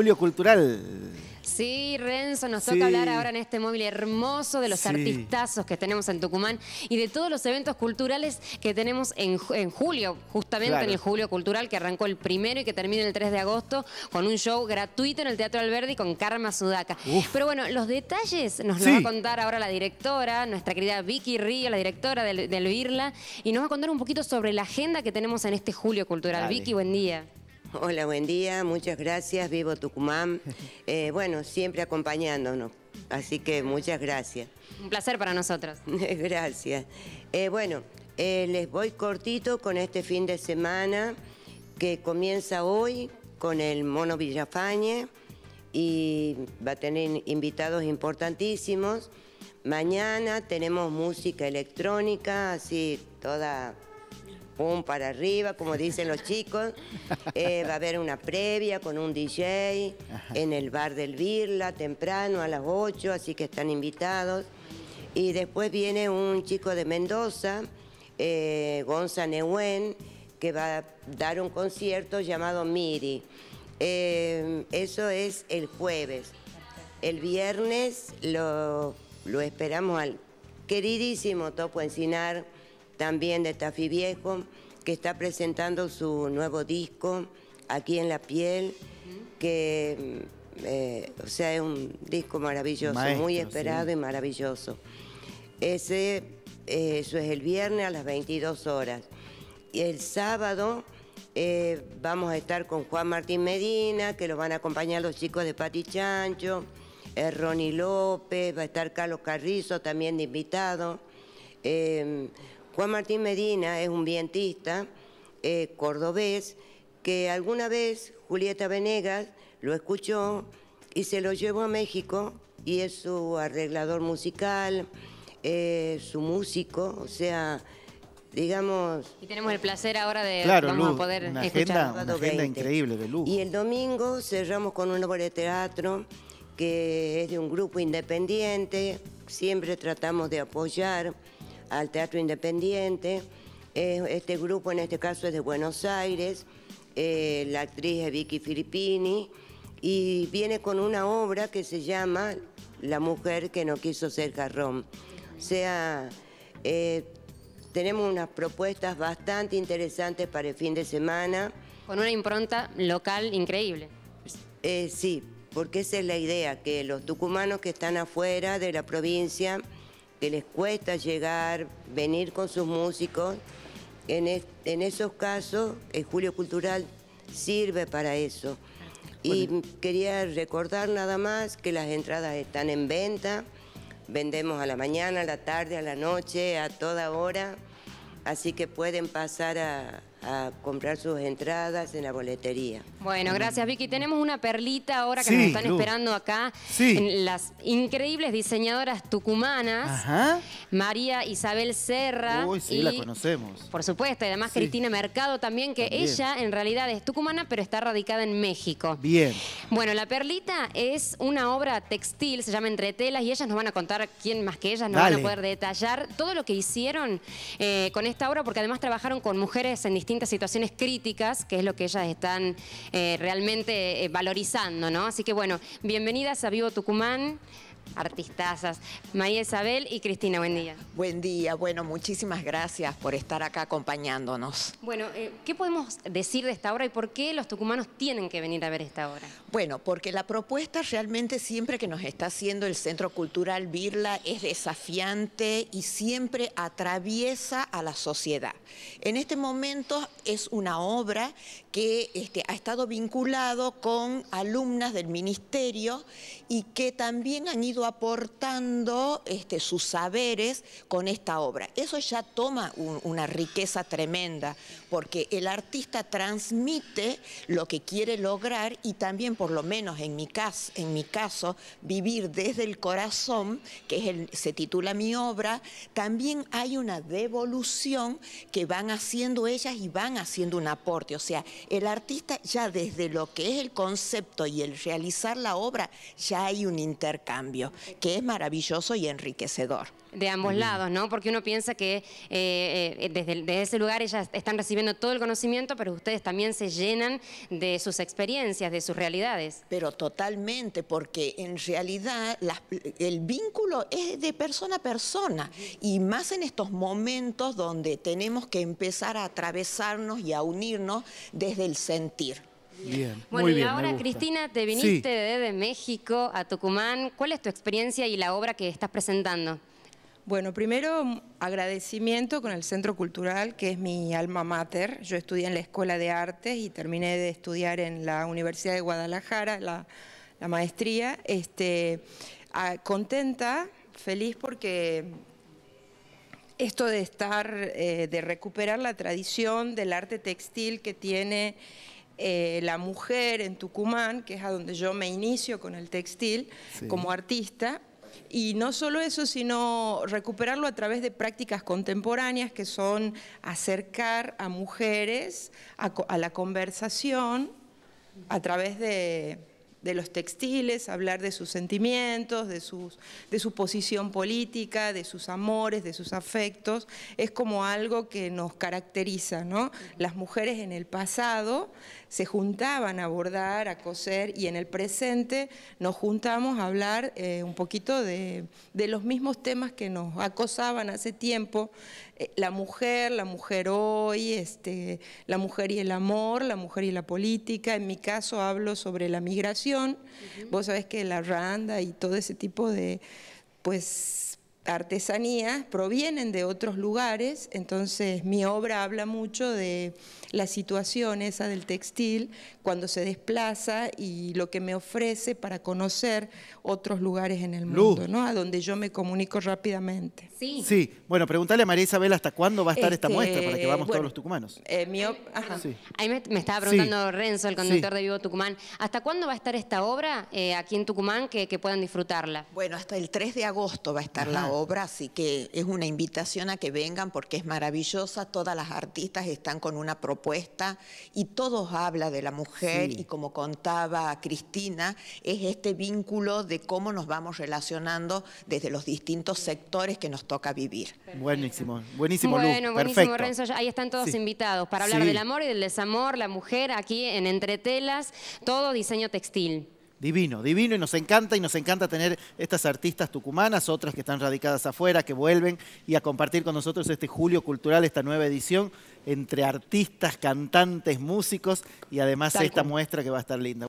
Julio Cultural. Sí, Renzo, nos toca hablar ahora en este móvil hermoso de los artistazos que tenemos en Tucumán y de todos los eventos culturales que tenemos en julio, justamente en el Julio Cultural, que arrancó el 1 y que termina el 3 de agosto con un show gratuito en el Teatro Alberdi con Karma Sudaca. Pero bueno, los detalles nos los va a contar ahora la directora, nuestra querida Vicky Río, la directora del Virla, y nos va a contar un poquito sobre la agenda que tenemos en este Julio Cultural. Vicky, buen día. Hola, buen día, muchas gracias, Vivo Tucumán. Bueno, siempre acompañándonos, así que muchas gracias. Un placer para nosotros. Gracias. Bueno, les voy cortito con este fin de semana que comienza hoy con el Mono Villafañe y va a tener invitados importantísimos. Mañana tenemos música electrónica, así toda... pum para arriba, como dicen los chicos. Va a haber una previa con un DJ en el bar del Virla, temprano, a las 8, así que están invitados. Y después viene un chico de Mendoza, Gonzalo Nehuén, que va a dar un concierto llamado MIDI. Eso es el jueves. El viernes lo esperamos al queridísimo Topo Encinar, también de Tafi Viejo, que está presentando su nuevo disco, Aquí en la Piel, que o sea, es un disco maravilloso, maestro, muy esperado y maravilloso. Eso es el viernes a las 22 horas. Y el sábado vamos a estar con Juan Martín Medina, que lo van a acompañar los chicos de Pati Chancho, Ronnie López, va a estar Carlos Carrizo también de invitado. Juan Martín Medina es un vientista cordobés que alguna vez Julieta Venegas lo escuchó y se lo llevó a México y es su arreglador musical, su músico, o sea, digamos... Y tenemos el placer ahora de poder escuchar. Una agenda increíble de lujo. Y el domingo cerramos con una obra de teatro que es de un grupo independiente, siempre tratamos de apoyar al Teatro Independiente. Este grupo en este caso es de Buenos Aires, la actriz es Vicky Filippini y viene con una obra que se llama La mujer que no quiso ser jarrón. O sea, tenemos unas propuestas bastante interesantes para el fin de semana. Con una impronta local increíble. Sí, porque esa es la idea, que los tucumanos que están afuera de la provincia, que les cuesta llegar, venir con sus músicos. En esos casos, el Julio Cultural sirve para eso. Bueno. Y quería recordar nada más que las entradas están en venta. Vendemos a la mañana, a la tarde, a la noche, a toda hora. Así que pueden pasar a comprar sus entradas en la boletería. Bueno, gracias Vicky. Tenemos una perlita ahora que nos están esperando acá. Las increíbles diseñadoras tucumanas, María Isabel Serra. Uy, sí, y, la conocemos. Por supuesto, y además Cristina Mercado también, que ella en realidad es tucumana, pero está radicada en México. Bien. Bueno, la perlita es una obra textil, se llama Entretelas, y ellas nos van a contar, quién más que ellas, nos van a poder detallar todo lo que hicieron con esta obra, porque además trabajaron con mujeres en distintas situaciones críticas, que es lo que ellas están realmente valorizando, ¿no? Así que bueno, bienvenidas a Vivo Tucumán, artistazas, María Isabel y Cristina, buen día. Buen día, bueno, muchísimas gracias por estar acá acompañándonos. Bueno, ¿qué podemos decir de esta obra y por qué los tucumanos tienen que venir a ver esta obra? Bueno, porque la propuesta realmente siempre que nos está haciendo el Centro Cultural Virla es desafiante y siempre atraviesa a la sociedad. En este momento es una obra que ha estado vinculado con alumnas del ministerio y que también han ido aportando sus saberes con esta obra. Eso ya toma una riqueza tremenda, porque el artista transmite lo que quiere lograr y también, por lo menos en mi caso, vivir desde el corazón, que es se titula mi obra. También hay una devolución que van haciendo ellas y van haciendo un aporte. O sea, el artista ya desde lo que es el concepto y el realizar la obra, ya hay un intercambio que es maravilloso y enriquecedor. De ambos lados, ¿no? Porque uno piensa que desde ese lugar ellas están recibiendo todo el conocimiento, pero ustedes también se llenan de sus experiencias, de sus realidades. personalidades. Pero totalmente, porque en realidad el vínculo es de persona a persona, y más en estos momentos donde tenemos que empezar a atravesarnos y a unirnos desde el sentir. Bien, bueno, muy bien, y ahora, Cristina, te viniste desde México a Tucumán. ¿Cuál es tu experiencia y la obra que estás presentando? Bueno, primero agradecimiento con el Centro Cultural, que es mi alma mater. Yo estudié en la Escuela de Artes y terminé de estudiar en la Universidad de Guadalajara, la maestría. Contenta, feliz porque esto de recuperar la tradición del arte textil que tiene la mujer en Tucumán, que es a donde yo me inicio con el textil como artista. Y no solo eso, sino recuperarlo a través de prácticas contemporáneas que son acercar a mujeres a la conversación a través de los textiles, hablar de sus sentimientos, de su posición política, de sus amores, de sus afectos. Es como algo que nos caracteriza, ¿no? Las mujeres en el pasado se juntaban a bordar, a coser, y en el presente nos juntamos a hablar un poquito de los mismos temas que nos acosaban hace tiempo. La mujer hoy, la mujer y el amor, la mujer y la política. En mi caso hablo sobre la migración. Vos sabés que la randa y todo ese tipo de artesanías provienen de otros lugares, entonces mi obra habla mucho de la situación esa del textil cuando se desplaza y lo que me ofrece para conocer otros lugares en el mundo, ¿no? A donde yo me comunico rápidamente. Sí. Bueno, pregúntale a María Isabel hasta cuándo va a estar esta muestra para que vamos todos los tucumanos. Ahí me estaba preguntando Renzo, el conductor de Vivo Tucumán, ¿hasta cuándo va a estar esta obra aquí en Tucumán que puedan disfrutarla? Bueno, hasta el 3 de agosto va a estar la obra, así que es una invitación a que vengan porque es maravillosa. Todas las artistas están con una propuesta y todos hablan de la mujer y, como contaba Cristina, es este vínculo de cómo nos vamos relacionando desde los distintos sectores que nos toca vivir. Buenísimo, Luz. Buenísimo, Renzo. Ahí están todos invitados para hablar del amor y del desamor, la mujer, aquí en Entretelas, todo diseño textil. Divino, y nos encanta tener estas artistas tucumanas, otras que están radicadas afuera, que vuelven y a compartir con nosotros este Julio Cultural, esta nueva edición, entre artistas, cantantes, músicos y además esta muestra que va a estar linda.